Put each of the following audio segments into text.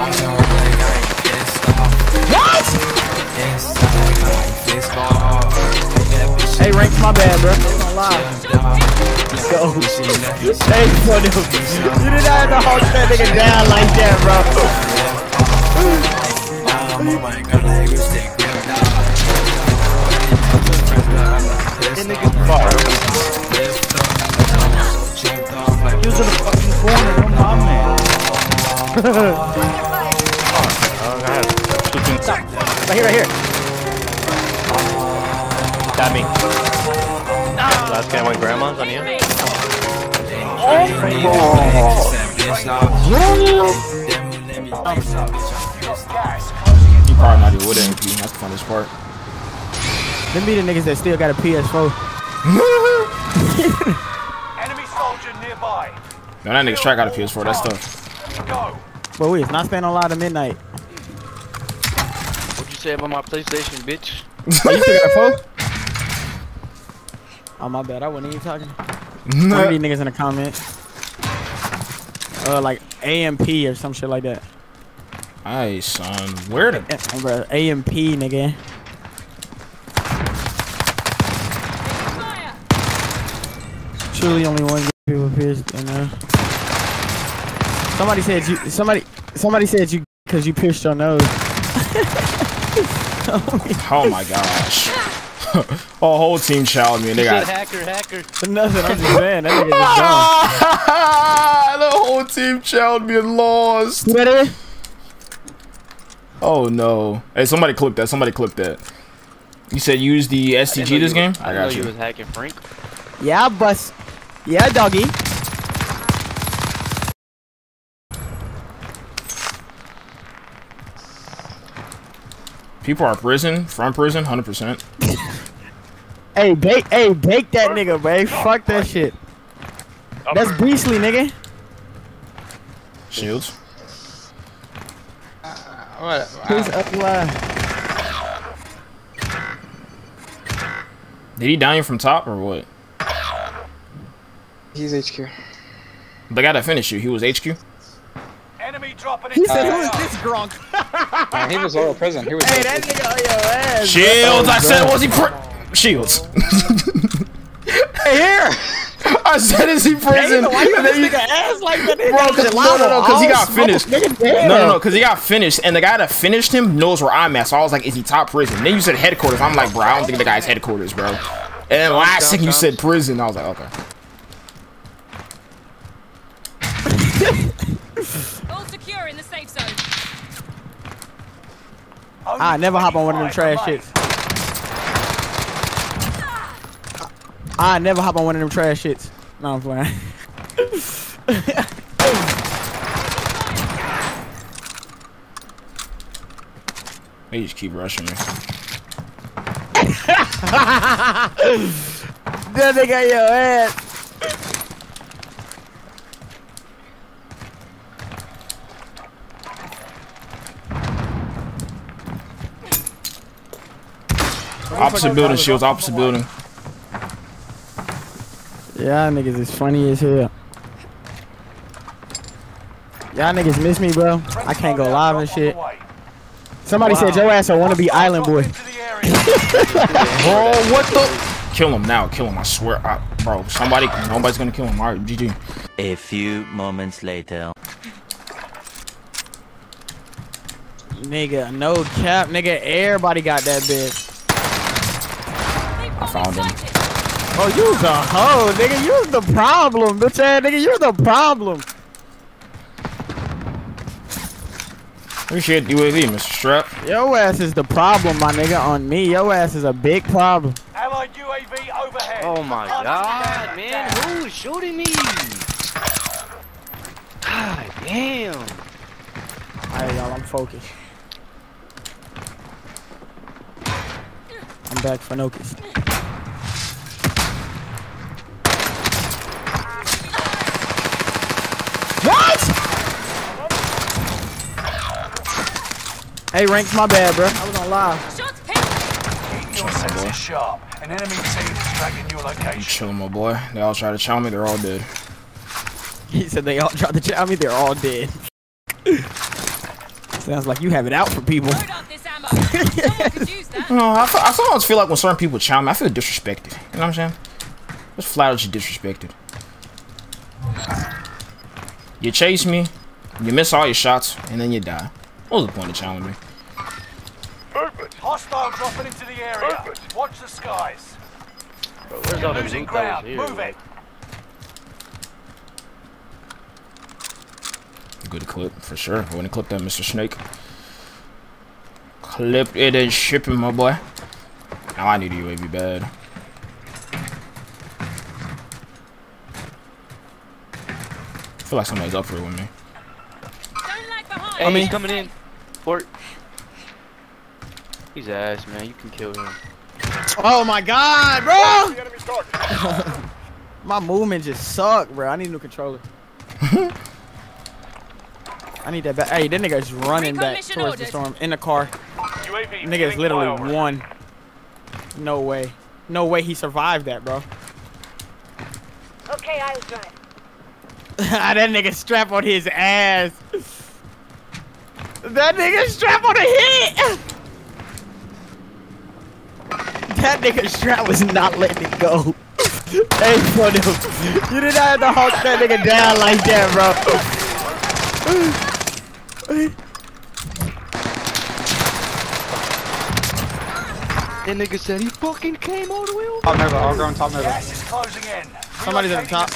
Hey, Ranks, my bad, bro. I'm gonna lie. Let's go. Hey, buddy. You did not have to hold that nigga down like that, bro. Oh my god, I was sick. That nigga's far. He was in the fucking corner, don't mind me. Oh god. Stop. Right here, right here. Got me. Last guy went grandma's on you. Oh. You probably not even would MP, that's the funniest part. Them be the niggas that still got a PS4. Enemy soldier nearby. No, that niggas try got a PS4. That's tough. Go. But we is not staying on live at midnight. What'd you say about my PlayStation, bitch? Oh, you still got a phone? Oh my bad, I wasn't even talking. No. One of these niggas in the comments. Like AMP or some shit like that. Aye, son. Where the bro, AMP nigga. Truly only one people appears in there. Somebody said you somebody said you cause you pierced your nose. Oh my gosh. A whole team shouted me and they got hacker. Nothing, I'm just saying that nigga just gone. The whole team shouted me and lost. Ready? Oh no. Hey, somebody clip that, somebody clip that. You said use the STG this game? I got you. You was hacking Frank. Yeah, bus. Yeah, doggy. People are prison, from prison, 100%. Hey, bake that nigga, babe. Fuck that shit. That's beastly, nigga. Shields. Who's up live? Did he down you from top or what? He's HQ. They gotta finish you. He was HQ. Enemy dropping. He said, "Who is this Gronk?" He was Royal Prison. He was. Hey, that nigga on your ass. Shields. I said, was he Shields? Hey, here. I said, is he prison? Why you nigga ass like that? Bro, no, because he got finished. No, because he got finished, and the guy that finished him knows where I'm at. So I was like, is he top prison? Then you said headquarters. I'm like, bro, I don't think the guy's headquarters, bro. And last thing you said prison. I was like, okay. All secure in the safe zone. I never hop on one of them trash shits. I never hop on one of them trash shits. No, I'm playing. They just keep rushing me. That nigga got your ass. Opposite building, Shields, opposite building. Yeah, niggas is funny as hell. Y'all niggas miss me, bro. I can't go live and shit. Somebody said your ass I wanna be Island Boy. Bro, what the? Kill him now, kill him. I swear, bro. Nobody's gonna kill him. All right, GG. A few moments later. Nigga, no cap, nigga. Everybody got that bitch. I found him. Oh, you the hoe, nigga. You the problem, bitch ass nigga. You the problem. Appreciate the UAV, Mr. Strap. Your ass is the problem, my nigga. On me, your ass is a big problem. Allied UAV overhead. Oh my god, man. Who is shooting me? God damn. Alright, y'all. I'm focused. I'm back for Nokus. Hey, Ranks, my bad, bro. I was on live. Keep your senses sharp. An enemy team is tracking your location. I'm chilling, my boy. They all try to chow me. They're all dead. He said they all tried to chow me. They're all dead. Sounds like you have it out for people. I sometimes feel like when certain people chime, I feel disrespected. You know what I'm saying? Just flat out, you disrespected. You chase me, you miss all your shots, and then you die. What was the point of chiming me? Hostile dropping into the area. Watch the skies. Bro, where's all losing ground. Move it. Good clip for sure. I want to clip that, Mr. Snake. Clip it and ship it, my boy. Now I need a UAV bad. I feel like somebody's up here with me. Hey, I mean, he's coming in. Fort. He's ass, man. You can kill him. Oh my God, bro! My movement just sucked, bro. I need a new controller. I need that back. Hey, that nigga's running back towards the storm in the car. UAV, nigga's literally one. No way. No way he survived that, bro. Okay, I was right. That nigga strapped on his ass. That nigga strapped on a hit. That nigga strap was not letting it go. Hey, for them. You did not have to hold that nigga down like that, bro. That nigga said he fucking came all the way over. Top Nova, all grown top Nova. Gas is closing in. Somebody's at the top.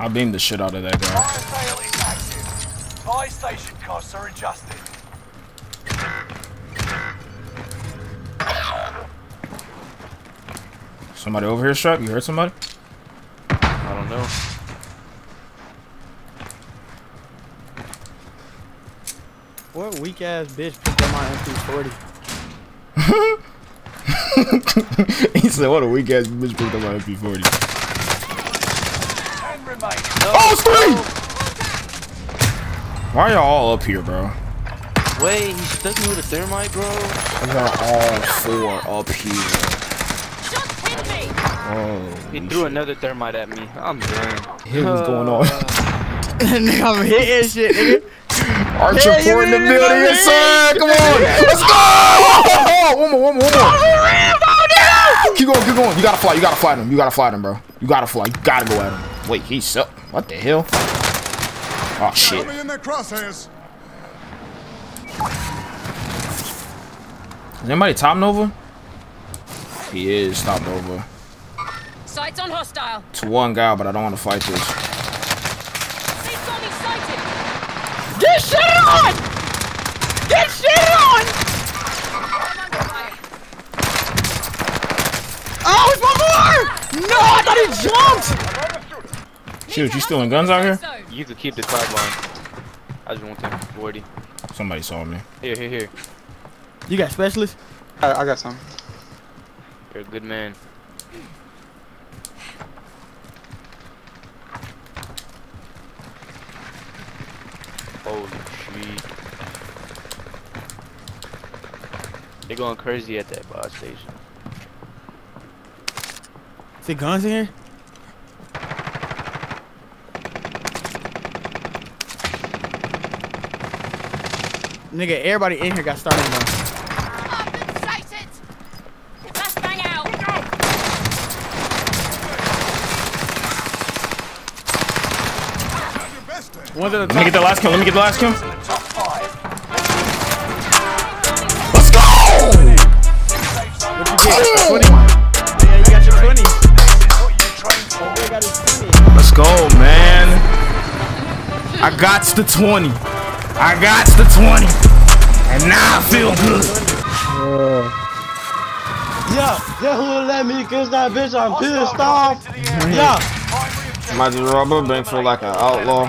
I beamed the shit out of that guy. Fire sale is active. Buy station costs are adjusted. Somebody over here, Strap? You heard somebody? I don't know. What weak ass bitch picked up my MP40? He said, "What a weak ass bitch picked up my MP40." Oh, it's three! Why are y'all all up here, bro? Wait, he stuck me with a thermite, bro. We are all four up here. Just hit me. Oh, he threw another thermite at me. I'm done. Hey, what's going on? Nigga, I'm hitting shit, nigga. Archer Port in the building, yes sir! Come on! Let's go! One more! Keep going! You gotta fly them, bro. You gotta go at him. Wait, he's up. What the hell? Oh shit. Is anybody top Nova? He is top Nova. Sights on hostile. It's one guy, but I don't want to fight this. Get shit on! Get shit on! Oh, it's one more! No, I thought he jumped! Shoot, you stealing guns out here? You could keep the cloud line. I just want to take 40. Somebody saw me. Here. You got specialists? I got some. You're a good man. Holy shit. They're going crazy at that boss station. Is there guns in here? Nigga, everybody in here got started guns. Come on, good sight it! Let's bang out! Let me get the last kill. Let's go! What you get? 20. Yeah, you got your 20. Let's go, man. I got the 20. And now I feel good. Yeah, who let me kiss that bitch? I'm pissed off. Yeah. Might just rob a bank for like an outlaw.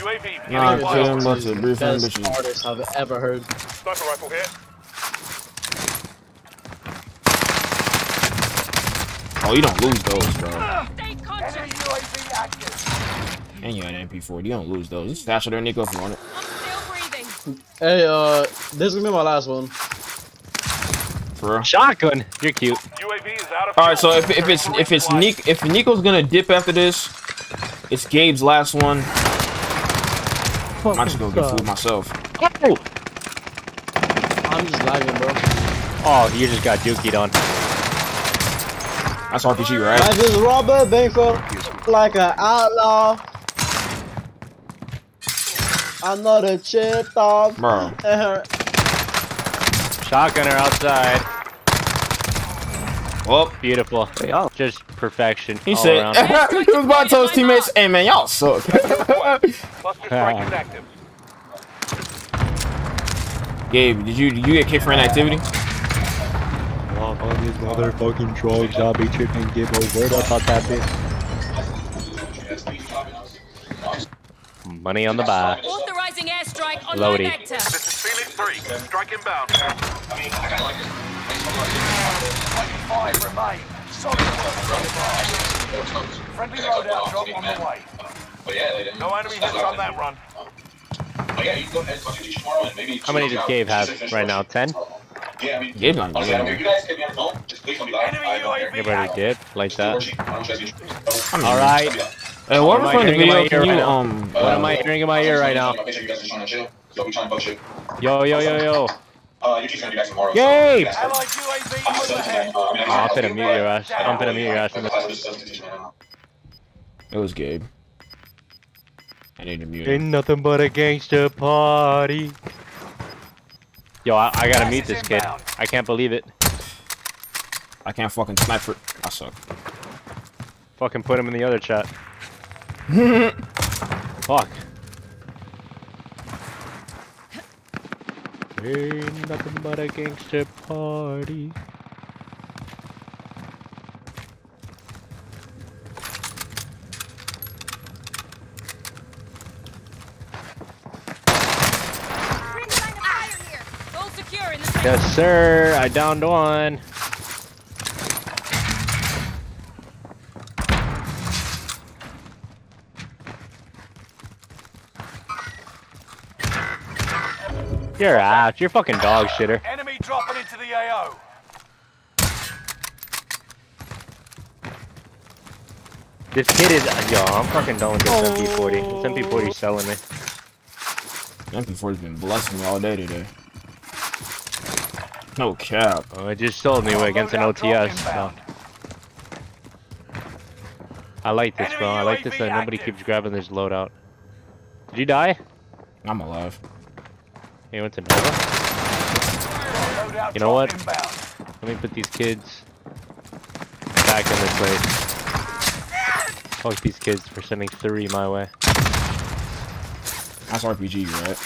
UAV, nah, I'm killing a bunch of briefing bitches. Hardest I've ever heard. Sniper rifle here. Oh, you don't lose those, bro. And you had an MP40. You don't lose those. You stash their nigga up on it. I'm still breathing. Hey, this is gonna be my last one. For real? Shotgun. You're cute. UAV is out of. All right, so if Nico's gonna dip after this. It's Gabe's last one. I'm just gonna get food myself. Oh! I'm just lagging, bro. Oh, you just got dookied on. That's RPG, right? I just rob a bank like an outlaw. I'm not a chip dog. Bro. Shotgunner outside. Well, beautiful. Hey, just perfection. He said, he was about to tell his teammates, hey man, y'all suck. Gabe, did you get kicked for inactivity? Well, on these motherfucking trolls, y'all be tripping, give a word about that bitch. Money on the buy. Authorizing airstrike on my vector. This is Felix 3. Strike inbound. Five remain. Solid work. Friendly loadout drop on the way. No enemy hits on that run. How many does Gabe have right now? 10? Yeah, I mean, Gabe's on the enemy UAV. Everybody did like that. All right. Hey, what am I hearing in my ear right now? What am I hearing in my ear right now? Yo, yo, yo, yo. Yay! I'm gonna mute your ass. I'm gonna mute your ass. It was Gabe. I need to mute him. Ain't nothing but a gangster party. Yo, I gotta mute this kid. I can't believe it. I can't fucking snipe for. I suck. Fucking put him in the other chat. Fuck. Ain't nothing but a gangster party. Yes, sir. I downed one. You're out. You're fucking dog shitter. Enemy dropping into the AO. This kid is yo. I'm fucking done with this MP40. This MP40's selling me. MP40's been blessing me all day today. No cap. Oh, it just sold me against an OTS. So. I like this, bro. I like this that nobody keeps grabbing this loadout. Did you die? I'm alive. He went to Nova. You know what? Let me put these kids back in this place. Fuck these kids for sending 3 my way. That's RPG, right?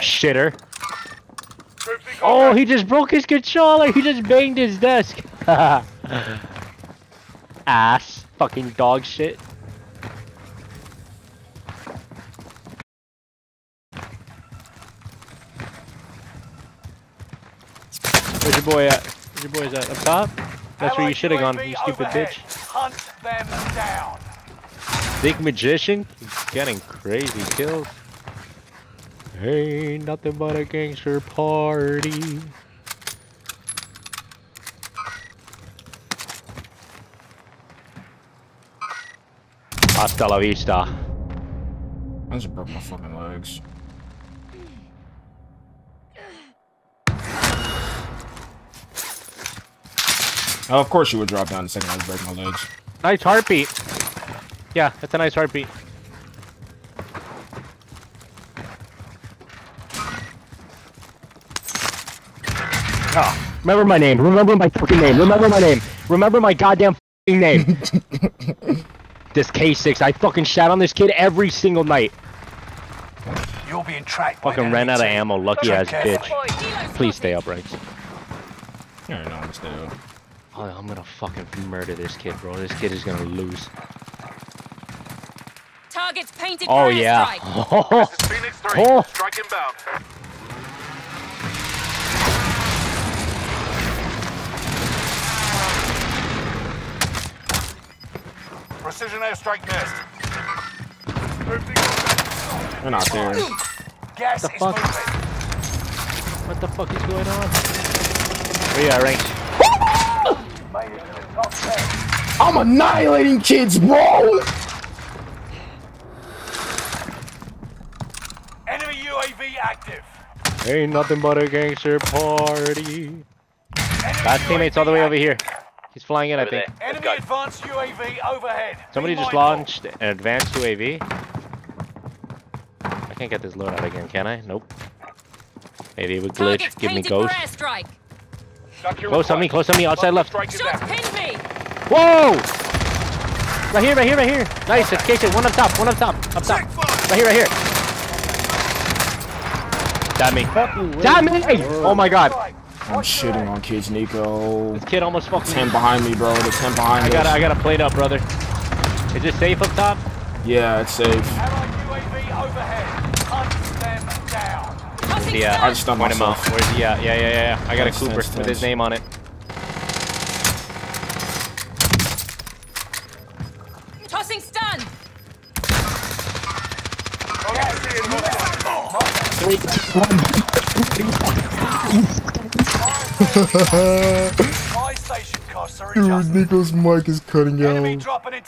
Shitter. Oh, he just broke his controller. He just banged his desk. Ass. Fucking dog shit. Where's your boy at? Where's your boy's at? Up top? That's where you should have gone, you stupid bitch. Hunt them down. Big magician, he's getting crazy kills. Ain't nothing but a gangster party. Hasta la vista. I just broke my fucking legs. Oh, of course you would drop down the second I was breaking my legs. Nice heartbeat. Yeah, that's a nice heartbeat. Oh, remember my name. Remember my fucking name. Remember my name. Remember my goddamn fucking name. This K6, I fucking shat on this kid every single night. You'll be in track. Fucking ran out of ammo, lucky ass bitch. Please stay up, Ranks. You're an honest dude. Oh, I'm gonna fucking murder this kid, bro. This kid is gonna lose. Target's painted. Oh yeah. Oh. This is Phoenix 3. Oh. Strike inbound. Precision airstrike missed. They're not there. What the fuck? What the fuck is going on? Rearrange. I'm annihilating kids, bro! Enemy UAV active. Ain't nothing but a gangster party. Got teammates all the way over here. He's flying in, I think. Enemy advanced UAV overhead. Somebody just launched an advanced UAV. I can't get this load out again, can I? Nope. Maybe it would glitch. Give me ghost. Close on me, close on me. Outside left. Whoa! Right here, right here, right here. Nice, let's case it. One up top, one up top. Up top. Right here, right here. Got me. Got me! Oh my god. I'm shitting on kids, Nico. This kid almost fucking... 10 behind me, bro. There's 10 behind me. I gotta plate up, brother. Is it safe up top? Yeah, it's safe. Yeah, I just stunned myself. Where's he at? Yeah. I got a Cooper with his name on it. Tossing stun! Dude, Nico's mic is cutting out.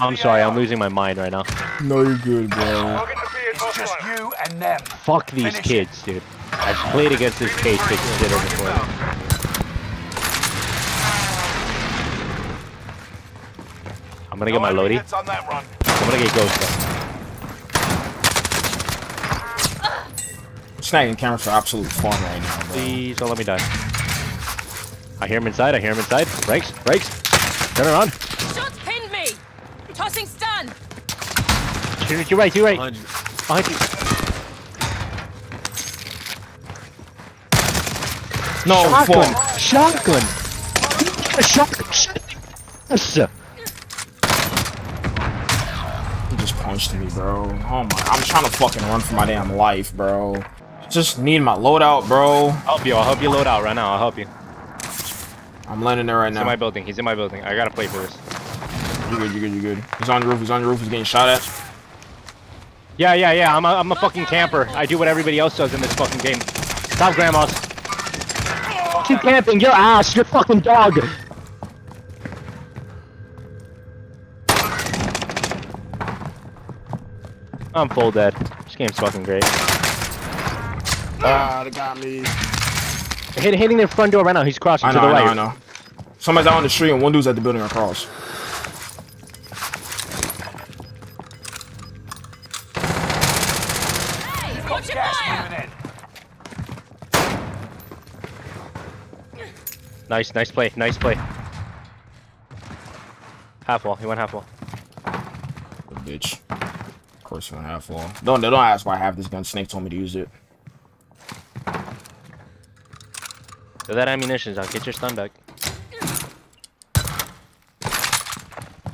I'm sorry, I'm losing my mind right now. No, you're good, bro. It's just you and them. Fuck these kids, dude. I've played against this case before. I'm gonna get my loadie. I'm gonna get ghost. Snagging cameras for absolute fun right now, bro. Please don't let me die. I hear him inside. I hear him inside. Brakes, brakes. Turn around. Shots pinned me. Tossing stun. You're right. You're right. Behind you. No, shotgun! Fuck. Shotgun! Shotgun! He just punched me, bro. Oh my, I'm trying to fucking run for my damn life, bro. Just need my loadout, bro. I'll help you load out right now, I'll help you. I'm landing there right now. He's in my building, he's in my building. I gotta play first. You're good, you're good, you're good. He's on the roof, he's on the roof, he's getting shot at. Yeah, I'm a fucking camper. I do what everybody else does in this fucking game. Stop grandmas. You camping your ass, your fucking dog. I'm full dead. This game's fucking great. Ah, they got me. They're hitting their front door right now. He's crossing to the right. I know. Somebody's out on the street and one dude's at the building across. Hey, watch your fire! Nice, nice play, nice play. Half wall, he went half wall. Good bitch. Of course he went half wall. Don't ask why I have this gun. Snake told me to use it. So that ammunition's out. Get your stun back.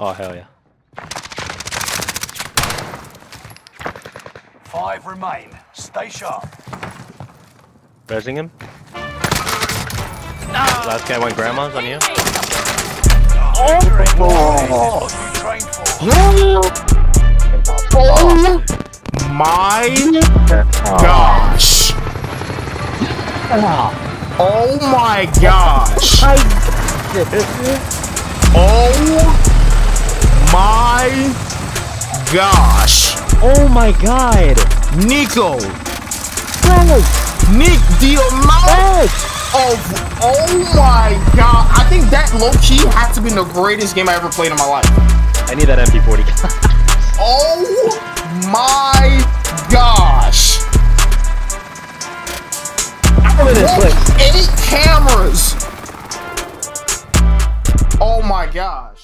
Oh, hell yeah. 5 remain. Stay sharp. Rezzing him. Last guy went grandma's on you. Oh my gosh. Oh my gosh. Oh my gosh. Oh my god. Nico. Nick Diamante. Oh my god, I think that low-key has to be the greatest game I ever played in my life. I need that MP40. Oh my gosh. I'm in this place. 8 cameras. Oh my gosh.